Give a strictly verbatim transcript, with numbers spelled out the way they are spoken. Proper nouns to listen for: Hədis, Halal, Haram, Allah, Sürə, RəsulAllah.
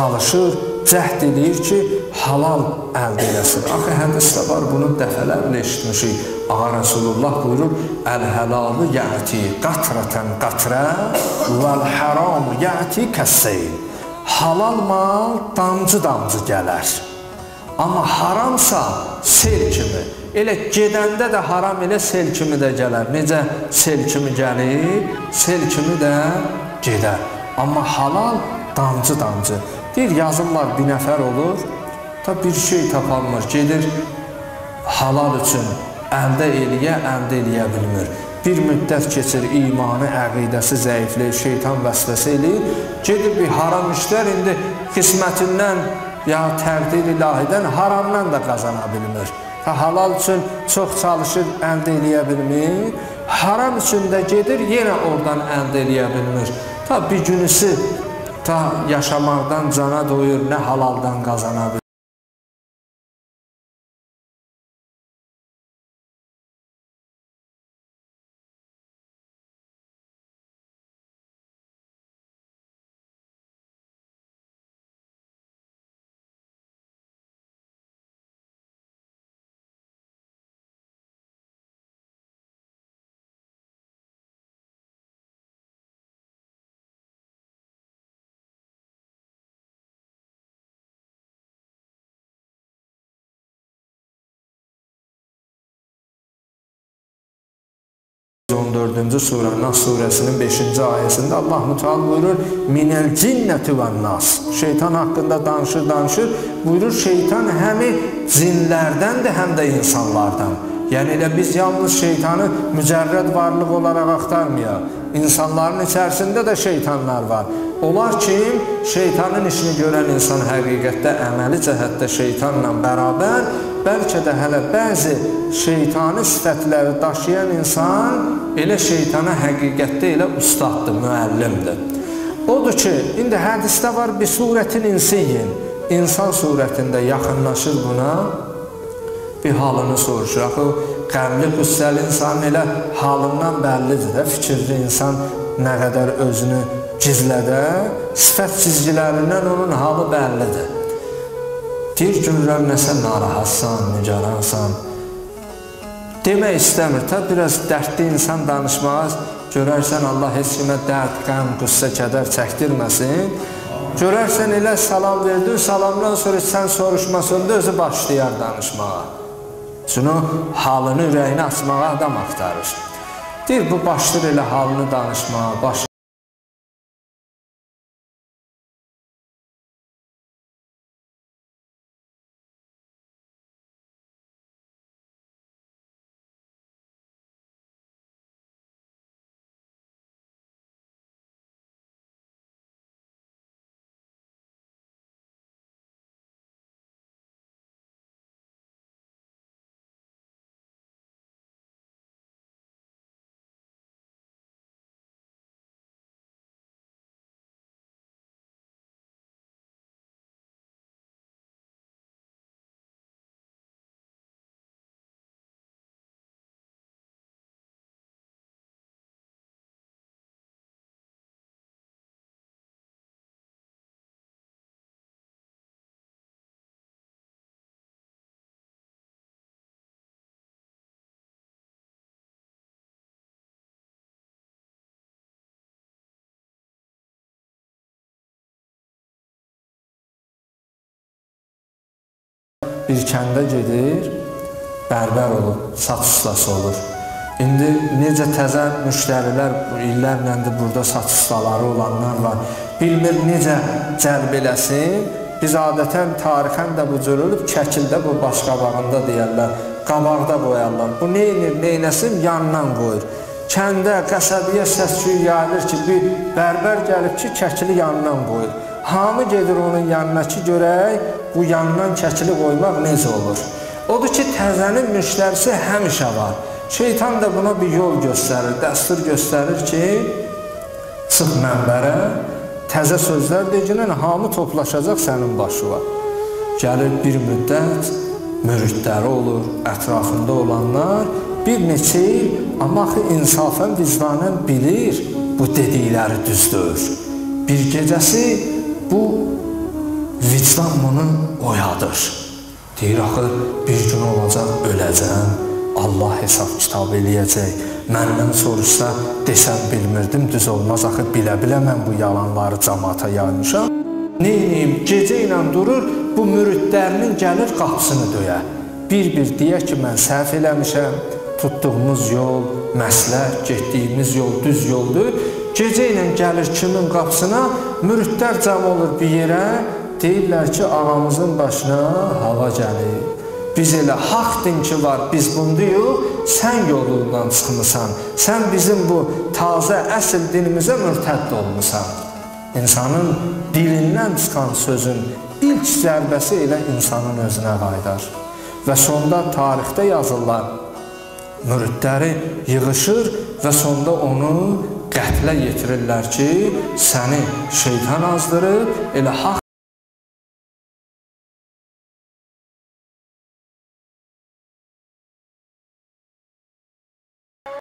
çalışır, cəhd edir ki, halal əldə eləsin. Axı hədisdə var, bunu dəfələrlə eşitmişik. Ağa Rəsulullah buyurur, Əl-həlalı yəti qatrətən qatrə vəl-həramu yəti kəsseyn. Halal mal damcı-damcı gələr. Amma haramsa sel kimi. Elə gedəndə də haram elə sel kimi də gələr. Necə sel kimi gəlir, sel kimi də gedər. Amma halal damcı-damcı. Deyir, yazırlar, bir nəfər olur, da bir şey tapanmır, gedir halal üçün əldə eləyə, əldə eləyə bilmir. Bir müddət keçir, imanı, əqidəsi zəifləyir, şeytan vəsvəsə eləyir, gedir bir haram işlər, indi qismətindən, ya təqdir ilahidən, haramdan da qazana bilmir. Ta halal üçün çox çalışır, əldə eləyə bilmir, haram üçün də gedir, yenə oradan əldə eləyə bilmir. Ta bir günüsü, ta yaşamaqdan cana doyur, nə halaldan qazana bilir. on dördüncü surə, Nas surəsinin beşinci ayəsində Allah Müteala buyurur, Minəl cinnəti və nas. Şeytan haqqında danışır, danışır. Buyurur, şeytan həm cinlərdəndir, həm də insanlardan. Yəni elə biz yalnız şeytanı mücərrəd varlıq olaraq axtarmayaq. İnsanların içərisində də şeytanlar var. Onlar kim? Şeytanın işini görən insan həqiqətdə, əməli cəhətdə şeytanla bərabər, bəlkə də hələ bəzi şeytani sifətləri daşıyan insan elə şeytana həqiqətdə elə ustaddır, müəllimdir. Odur ki, indi hədisdə var bir surətin insiyin, insan surətində yaxınlaşır buna, bir halını soruşur. Axı, qəmli qüssəli insan elə halından bəllidir də, fikirli insan nə qədər özünü gizlədər, sifət cizgilərindən onun halı bəllidir. Deyir, görürəm, nəsə narahatsan, nigaransan. Demək istəmir, ta biraz dərdli insan danışmaz, görərsən Allah heç kimə dərd, qəm, qüssə, kədər çəkdirməsin. Görərsən elə salam verdir, salamdan sonra sən soruşmasında özü başlayar danışmağa. Çünki halını, ürəyini açmağa adam axtarır. Deyir, bu başlayır elə halını danışmağa, başlayır. Bir kəndə gedir, bərbər olur, saç ustası olur. İndi necə təzə müştərilər, illərlə də burada saç ustaları olanlar var. Bilmir necə cəlb eləsin. Biz adətən, tarixən də bu cür olub, kəkildə bu, baş qabağında deyərlər, qabaqda qoyarlar. Bu neynir, neynəsin, yandan qoyur. Kəndə, qəsəbiyə səs-küy yayılır ki, bir bərbər gəlib ki, kəkili yandan qoyur. Hamı gedir onun yanına ki, görək, bu yandan kəkili qoymaq necə olur? Odur ki, təzənin müştərisi həmişə var. Şeytan da buna bir yol göstərir, dəstur göstərir ki, çıx mənbərə, təzə sözlər deyilən, hamı toplaşacaq sənin başına. Gəlir bir müddət, müridləri olur, ətrafında olanlar, bir neçə il, amma insafən, vicdanən bilir, bu dedikləri düzdür. Bir gecəsi, bu vicdan bunu oyadır. Deyir axı, bir gün olacaq, öləcəm, Allah hesab kitab eləyəcək. Məndən soruşsa, desəm bilmirdim, düz olmaz, axı bilə-bilə mən bu yalanları cəmaata yaymışam. Neyim, gecə ilə durur, bu müridlərinin gəlir qapısını döyə. Bir-bir deyək ki, mən səhv eləmişəm, tutduğumuz yol, məslək, getdiyimiz yol düz yoldur. Gecə ilə gəlir kimin qapısına, müridlər cəm olur bir yerə, deyirlər ki, ağamızın başına hava gəlir. Biz elə haqq din ki var, biz bunduyuq, sən yolundan çıxmısan, sən bizim bu tazə əsl dinimizə mürtədd olmuşsan. İnsanın dilindən çıxan sözün ilk zərbəsi elə insanın özünə qaydar. Və sonda tarixdə yazırlar, müridləri yığışır və sonda onu qətlə yetirirlər ki, səni şeytan azdırıb, elə haqq